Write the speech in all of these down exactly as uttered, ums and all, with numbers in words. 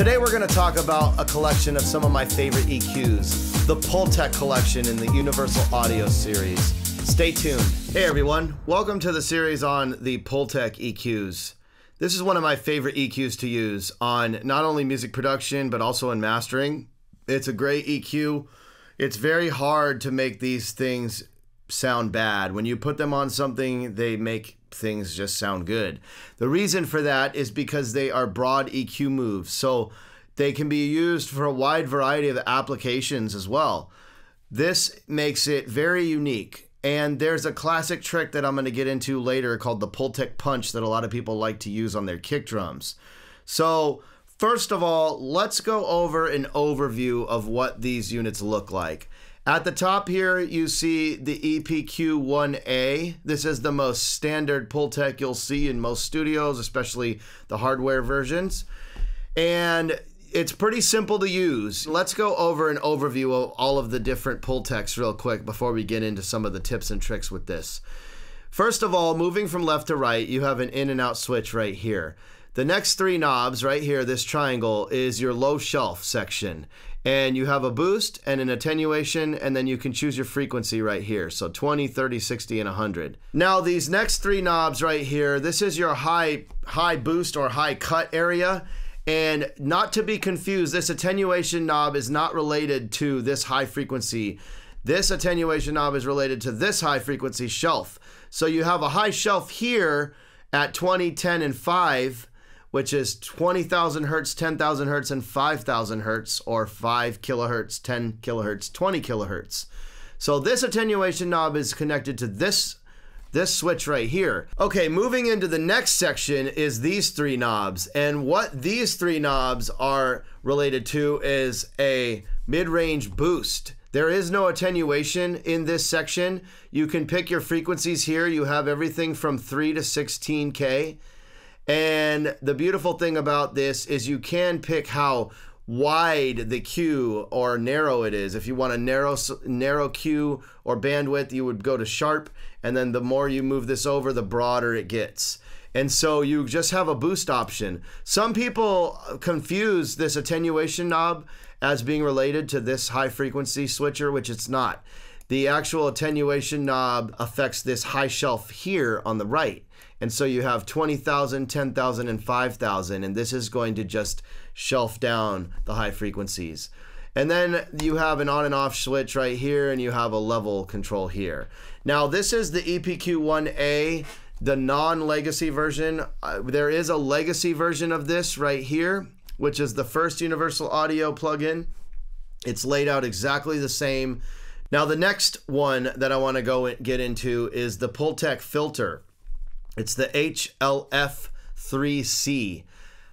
Today we're going to talk about a collection of some of my favorite E Qs, the Pultec collection in the Universal Audio series. Stay tuned. Hey everyone, welcome to the series on the Pultec E Qs. This is one of my favorite E Qs to use on not only music production, but also in mastering. It's a great E Q. It's very hard to make these things sound bad. When you put them on something, they make things just sound good. The reason for that is because they are broad E Q moves, so they can be used for a wide variety of applications as well. This makes it very unique. And there's a classic trick that I'm going to get into later called the Pultec punch that a lot of people like to use on their kick drums. So first of all, let's go over an overview of what these units look like. At the top here, you see the E P Q one A. This is the most standard Pultec you'll see in most studios, especially the hardware versions. And it's pretty simple to use. Let's go over an overview of all of the different Pultecs real quick before we get into some of the tips and tricks with this. First of all, moving from left to right, you have an in and out switch right here. The next three knobs right here, this triangle, is your low shelf section. And you have a boost and an attenuation, and then you can choose your frequency right here. So twenty, thirty, sixty, and one hundred. Now these next three knobs right here, this is your high, high boost or high cut area. And not to be confused, this attenuation knob is not related to this high frequency. This attenuation knob is related to this high frequency shelf. So you have a high shelf here at twenty, ten, and five, which is twenty thousand hertz, ten thousand hertz, and five thousand hertz, or five kilohertz, ten kilohertz, twenty kilohertz. So this attenuation knob is connected to this This switch right here. Okay, moving into the next section is these three knobs. And what these three knobs are related to is a mid-range boost. There is no attenuation in this section. You can pick your frequencies here. You have everything from three to sixteen K. And the beautiful thing about this is you can pick how wide the Q or narrow it is. If you want a narrow narrow Q or bandwidth, you would go to sharp, and then the more you move this over, the broader it gets. And so you just have a boost option. Some people confuse this attenuation knob as being related to this high frequency switcher, which it's not. The actual attenuation knob affects this high shelf here on the right. And so you have twenty thousand, ten thousand, and five thousand, and this is going to just shelf down the high frequencies. And then you have an on and off switch right here, and you have a level control here. Now this is the E P Q one A, the non-legacy version. Uh, there is a legacy version of this right here, which is the first Universal Audio plugin. It's laid out exactly the same. Now the next one that I want to go get into is the Pultec filter. It's the H L F three C,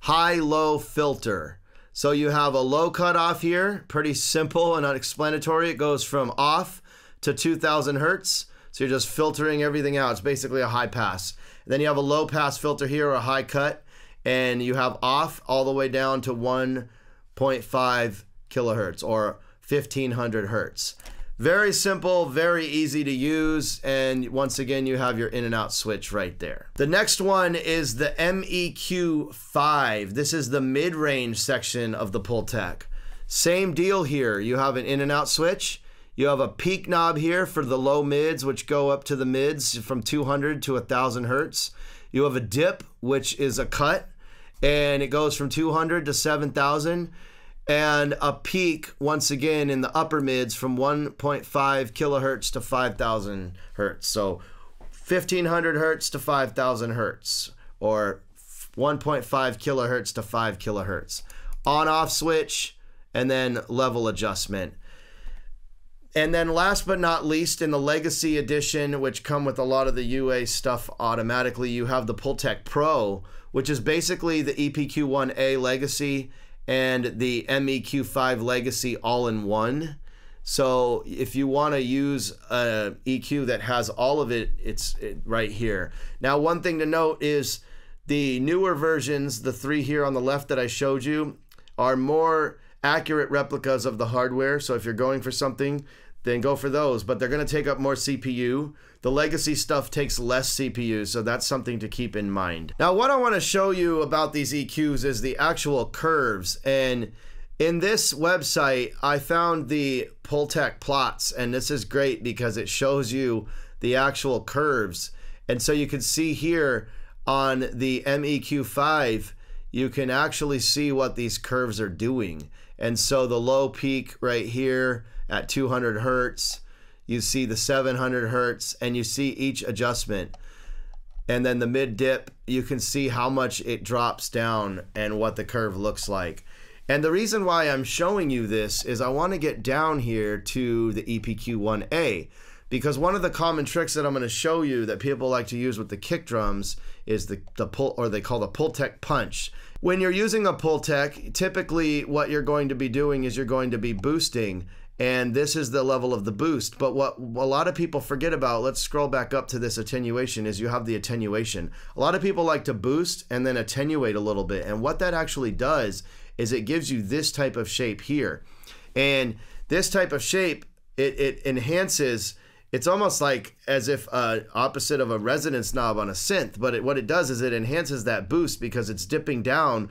high-low filter. So you have a low cutoff here, pretty simple and unexplanatory. It goes from off to two thousand hertz. So you're just filtering everything out. It's basically a high pass. And then you have a low pass filter here, or a high cut, and you have off all the way down to one point five kilohertz or fifteen hundred hertz. Very simple, very easy to use, and once again, you have your in and out switch right there. The next one is the M E Q five. This is the mid-range section of the Pultec. Same deal here. You have an in and out switch. You have a peak knob here for the low mids, which go up to the mids from two hundred to one thousand hertz. You have a dip, which is a cut, and it goes from two hundred to seven thousand. And a peak, once again, in the upper mids from one point five kilohertz to five thousand hertz. So fifteen hundred hertz to five thousand hertz, or one point five kilohertz to five kilohertz. On-off switch, and then level adjustment. And then last but not least, in the Legacy Edition, which come with a lot of the U A stuff automatically, you have the Pultec Pro, which is basically the E P Q one A Legacy and the M E Q five Legacy all-in-one. So if you want to use a E Q that has all of it, it's right here. Now, one thing to note is the newer versions, the three here on the left that I showed you, are more accurate replicas of the hardware. So if you're going for something then go for those, but they're going to take up more C P U. The legacy stuff takes less C P U, so that's something to keep in mind. Now, what I want to show you about these E Qs is the actual curves, and in this website, I found the Pultec plots, and this is great because it shows you the actual curves. And so you can see here on the M E Q five, you can actually see what these curves are doing. And so the low peak right here at two hundred hertz, you see the seven hundred hertz, and you see each adjustment. And then the mid dip, you can see how much it drops down and what the curve looks like. And the reason why I'm showing you this is I want to get down here to the E P Q one A, because one of the common tricks that I'm going to show you that people like to use with the kick drums is the, the pull, or they call the Pultec punch. When you're using a Pultec, typically what you're going to be doing is you're going to be boosting, and this is the level of the boost. But what a lot of people forget about, let's scroll back up to this attenuation, is you have the attenuation. A lot of people like to boost and then attenuate a little bit, and what that actually does is it gives you this type of shape here. And this type of shape, it, it enhances. It's almost like as if uh, opposite of a resonance knob on a synth, but it, what it does is it enhances that boost because it's dipping down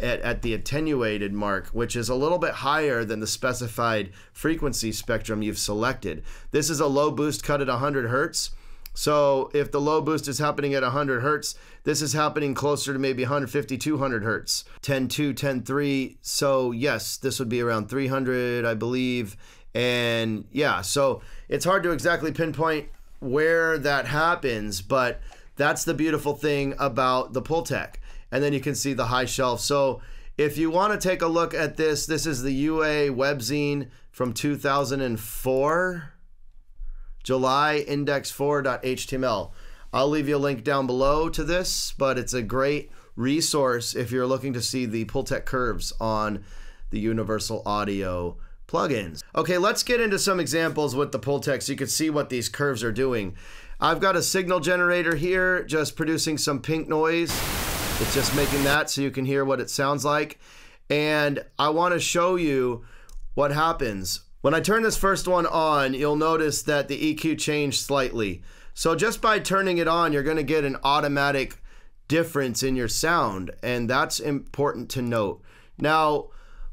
at, at the attenuated mark, which is a little bit higher than the specified frequency spectrum you've selected. This is a low boost cut at one hundred hertz. So if the low boost is happening at one hundred hertz, this is happening closer to maybe one fifty, two hundred hertz, ten two, ten three. So yes, this would be around three hundred, I believe. And yeah, so it's hard to exactly pinpoint where that happens, but that's the beautiful thing about the Pultec. And then you can see the high shelf. So if you want to take a look at this, this is the U A webzine from two thousand four, July, index four dot H T M L. I'll leave you a link down below to this, but it's a great resource if you're looking to see the Pultec curves on the Universal Audio plugins. Okay, let's get into some examples with the Pultec so you can see what these curves are doing. I've got a signal generator here just producing some pink noise. It's just making that so you can hear what it sounds like. And I want to show you what happens. When I turn this first one on, you'll notice that the E Q changed slightly. So just by turning it on, you're going to get an automatic difference in your sound, and that's important to note. Now,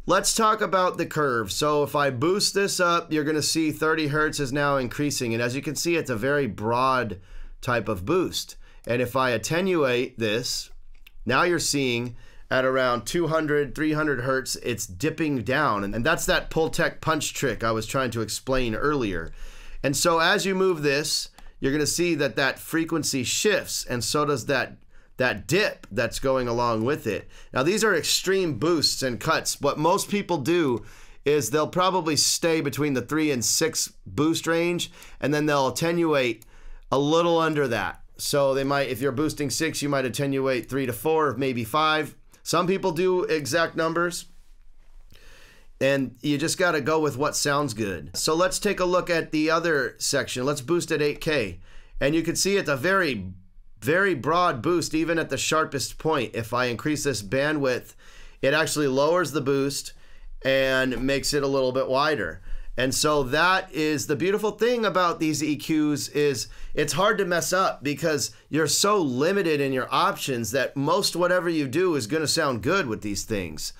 let's talk about the curve. So if I boost this up, you're going to see thirty hertz is now increasing. And as you can see, it's a very broad type of boost. And if I attenuate this, now you're seeing at around two hundred, three hundred hertz, it's dipping down. And that's that Pultec punch trick I was trying to explain earlier. And so as you move this, you're going to see that that frequency shifts, and so does that that dip that's going along with it. Now, these are extreme boosts and cuts. What most people do is they'll probably stay between the three and six boost range, and then they'll attenuate a little under that. So they might, if you're boosting six, you might attenuate three to four, maybe five. Some people do exact numbers, and you just gotta go with what sounds good. So let's take a look at the other section. Let's boost at eight K. And you can see it's a very Very broad boost, even at the sharpest point. If I increase this bandwidth, it actually lowers the boost and makes it a little bit wider. And so that is the beautiful thing about these E Qs, is it's hard to mess up because you're so limited in your options that most whatever you do is going to sound good with these things.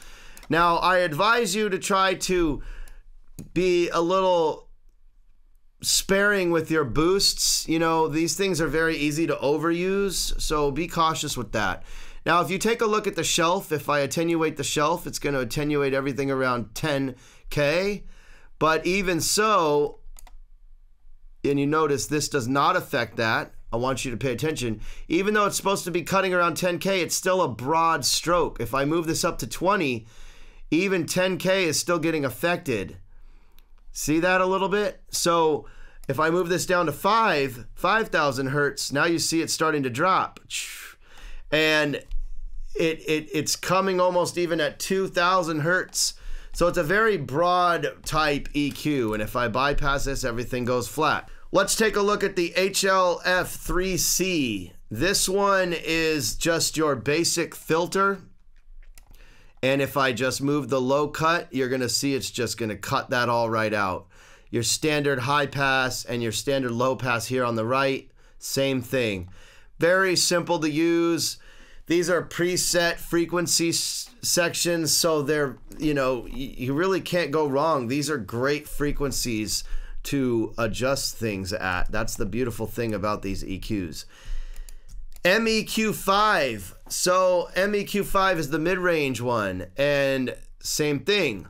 Now, I advise you to try to be a little sparing with your boosts. You know, these things are very easy to overuse, so be cautious with that. Now, if you take a look at the shelf, if I attenuate the shelf, it's going to attenuate everything around ten K. But even so, and you notice this does not affect that. I want you to pay attention. Even though it's supposed to be cutting around ten K, it's still a broad stroke. If I move this up to twenty, even ten K is still getting affected. See that a little bit? So if I move this down to five, five thousand hertz, now you see it's starting to drop. And it, it it's coming almost even at two thousand hertz. So it's a very broad type E Q. And if I bypass this, everything goes flat. Let's take a look at the H L F three C. This one is just your basic filter. And if I just move the low cut, you're going to see it's just going to cut that all right out. your standard high pass and your standard low pass here on the right, same thing. Very simple to use. These are preset frequency sections, so they're, you know, you really can't go wrong. These are great frequencies to adjust things at. That's the beautiful thing about these E Qs. M E Q five. So M E Q five is the mid-range one, and same thing.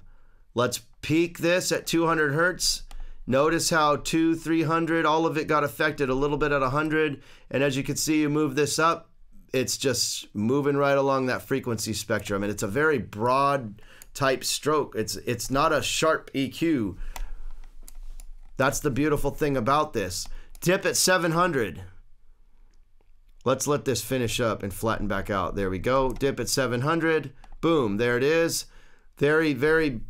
Let's peak this at two hundred hertz. Notice how two, three hundred, all of it got affected a little bit at one hundred. And as you can see, you move this up, it's just moving right along that frequency spectrum. And it's a very broad type stroke. It's, it's not a sharp E Q. That's the beautiful thing about this. Dip at seven hundred. Let's let this finish up and flatten back out. There we go. Dip at seven hundred. Boom, there it is. Very, very,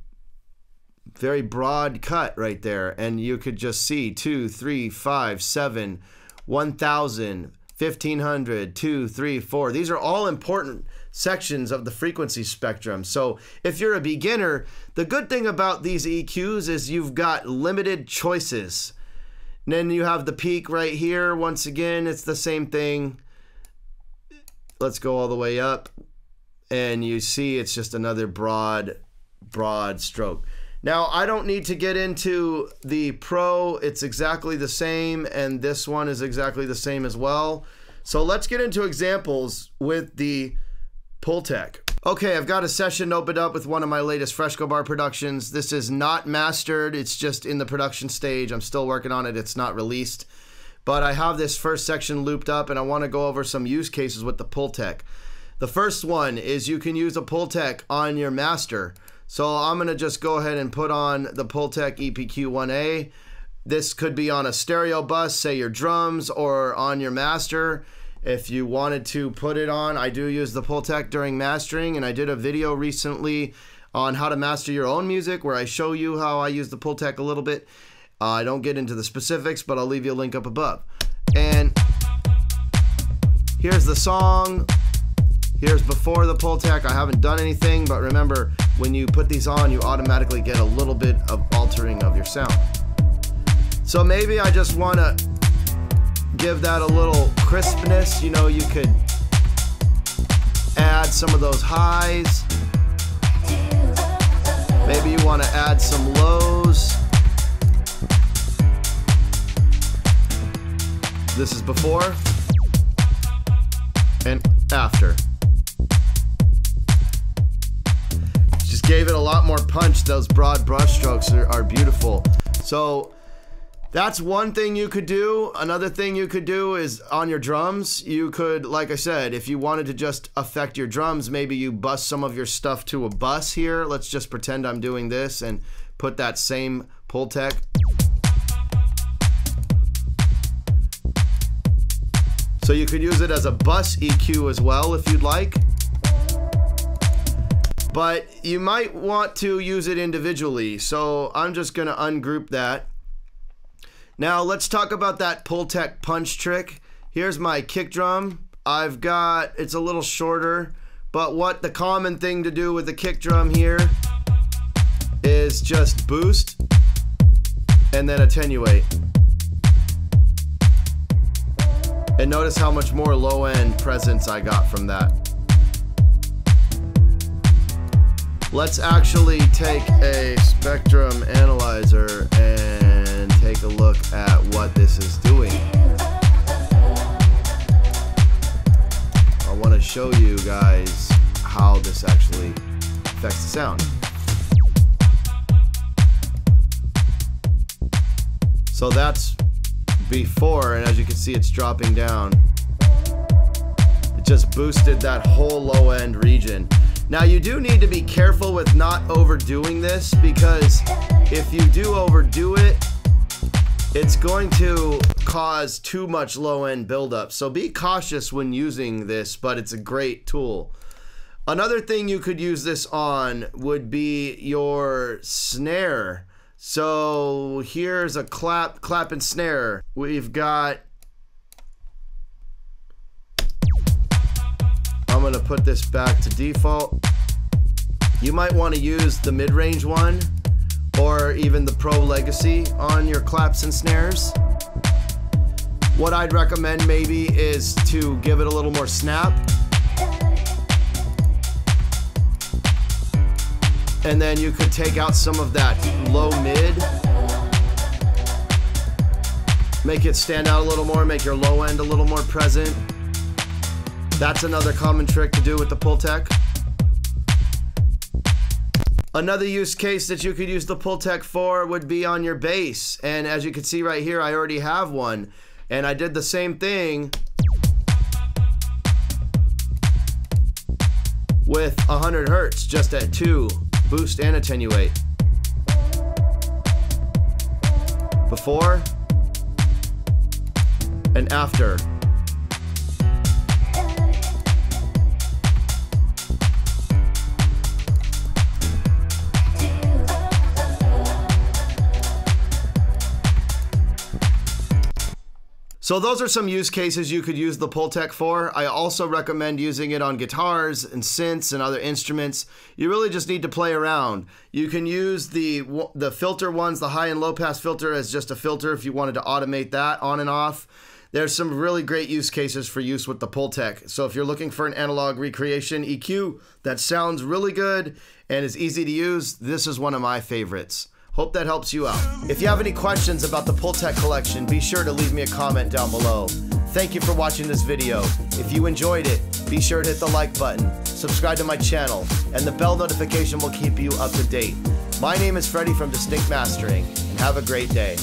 very broad cut right there. And you could just see two, three, five, seven, one thousand, fifteen hundred, two, three, four. These are all important sections of the frequency spectrum. So if you're a beginner, the good thing about these E Qs is you've got limited choices. And then you have the peak right here. Once again, it's the same thing. Let's go all the way up. And you see it's just another broad, broad stroke. Now, I don't need to get into the Pro. It's exactly the same, and this one is exactly the same as well. So let's get into examples with the Pultec. Okay, I've got a session opened up with one of my latest Fresco Bar productions. This is not mastered. It's just in the production stage. I'm still working on it. It's not released. But I have this first section looped up, and I want to go over some use cases with the Pultec. The first one is you can use a Pultec on your master. So I'm going to just go ahead and put on the Pultec E P Q one A. This could be on a stereo bus, say your drums, or on your master. If you wanted to put it on, I do use the Pultec during mastering, and I did a video recently on how to master your own music where I show you how I use the Pultec a little bit. Uh, I don't get into the specifics, but I'll leave you a link up above. And here's the song. Here's before the Pultec. I haven't done anything, but remember, when you put these on, you automatically get a little bit of altering of your sound. So maybe I just want to give that a little crispness. You know, you could add some of those highs. Maybe you want to add some lows. This is before and after. Just gave it a lot more punch. Those broad brush strokes are, are beautiful. So that's one thing you could do. Another thing you could do is on your drums, you could, like I said, if you wanted to just affect your drums, maybe you bust some of your stuff to a bus here. Let's just pretend I'm doing this and put that same Pultec. So you could use it as a bus E Q as well if you'd like. But you might want to use it individually. So I'm just gonna ungroup that. Now let's talk about that Pultec punch trick. Here's my kick drum. I've got, it's a little shorter, but what the common thing to do with the kick drum here is just boost and then attenuate. And notice how much more low-end presence I got from that. Let's actually take a spectrum analyzer and take a look at what this is doing. I want to show you guys how this actually affects the sound. So that's before, and as you can see, it's dropping down. It just boosted that whole low end region. Now you do need to be careful with not overdoing this, because if you do overdo it, it's going to cause too much low end buildup. So be cautious when using this, but it's a great tool. Another thing you could use this on would be your snare. So here's a clap, clap and snare. We've got, I'm gonna put this back to default. You might wanna use the mid-range one or even the Pro Legacy on your claps and snares. What I'd recommend maybe is to give it a little more snap. And then you could take out some of that low mid. Make it stand out a little more, make your low end a little more present. That's another common trick to do with the Pultec. Another use case that you could use the Pultec for would be on your bass. And as you can see right here, I already have one. And I did the same thing with one hundred hertz, just at two, boost and attenuate. Before and after. So those are some use cases you could use the Pultec for. I also recommend using it on guitars and synths and other instruments. You really just need to play around. You can use the, the filter ones, the high and low pass filter, as just a filter if you wanted to automate that on and off. There's some really great use cases for use with the Pultec. So if you're looking for an analog recreation E Q that sounds really good and is easy to use, this is one of my favorites. Hope that helps you out. If you have any questions about the Pultec collection, be sure to leave me a comment down below. Thank you for watching this video. If you enjoyed it, be sure to hit the like button, subscribe to my channel, and the bell notification will keep you up to date. My name is Freddie from Distinct Mastering, and have a great day.